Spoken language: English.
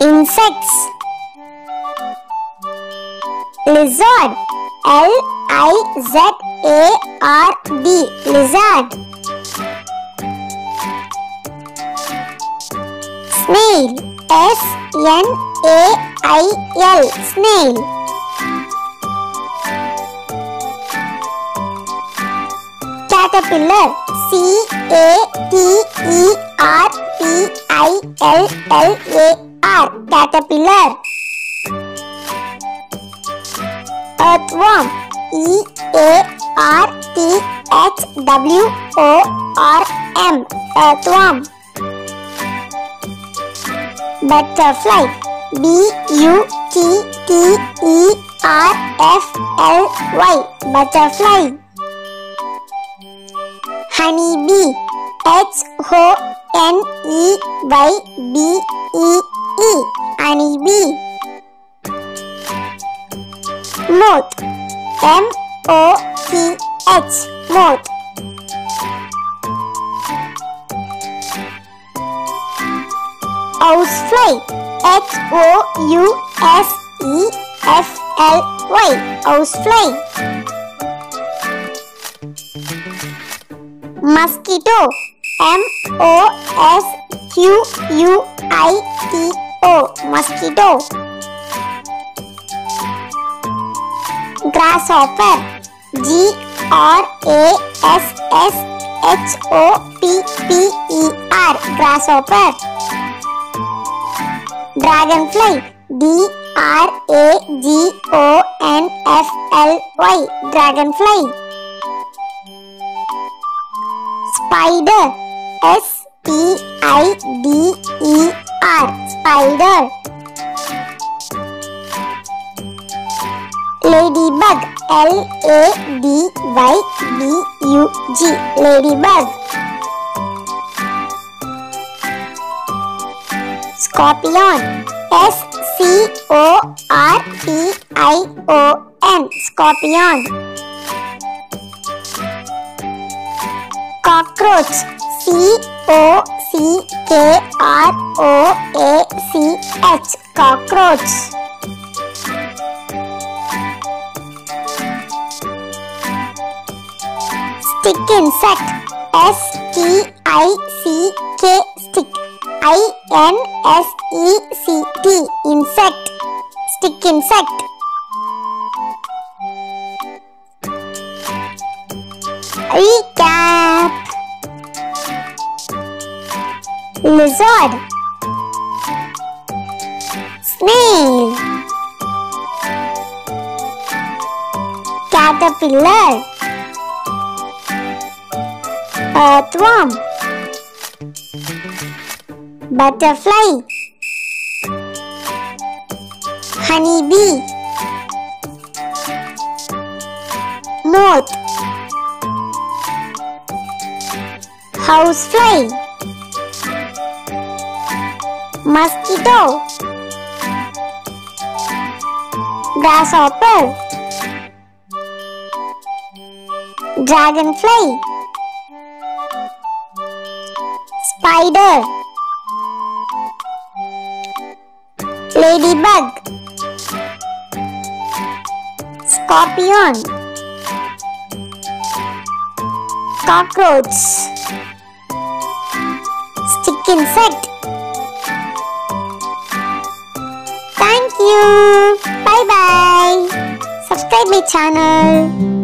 Insects. Lizard. L-I-Z-A-R-D. Lizard. Snail. S-N-A-I-L. Snail. Caterpillar. C-A-T-E-R-P-I-L-L-A-R. Caterpillar. Earthworm. E-A-R-T-H-W-O-R-M. Earthworm. Butterfly. B-U-T-T-E-R-F-L-Y. Butterfly. Honeybee. H-O-N-E-Y-B-E-E. Honeybee. Moth. M-O-T-H. Moth. Housefly. H-O-U-S-E-F-L-Y. Housefly. Mosquito. M-O-S-Q-U-I-T-O. Mosquito. Grasshopper. G-R-A-S-S-H-O-P-P-E-R. Grasshopper. Dragonfly. D-R-A-G-O-N-F-L-Y. Dragonfly. Spider. S-P-I-D-E-R. Spider. Ladybug. L-A-D-Y-B-U-G. Ladybug. Scorpion. S-C-O-R-P-I-O-N. Scorpion. Cockroach. C-O-C-K-R-O-A-C-H. Cockroach. Stick insect. S-T-I-C-K. Stick. I-N-S-E-C-T. Insect. Stick insect. Recap. Lizard. Snail. Caterpillar. Earthworm. Butterfly. Honeybee. Moth. Housefly. Mosquito. Grasshopper. Dragonfly. Spider. Ladybug. Scorpion. Cockroach. Stick insect. Thank you. Bye bye. Subscribe my channel.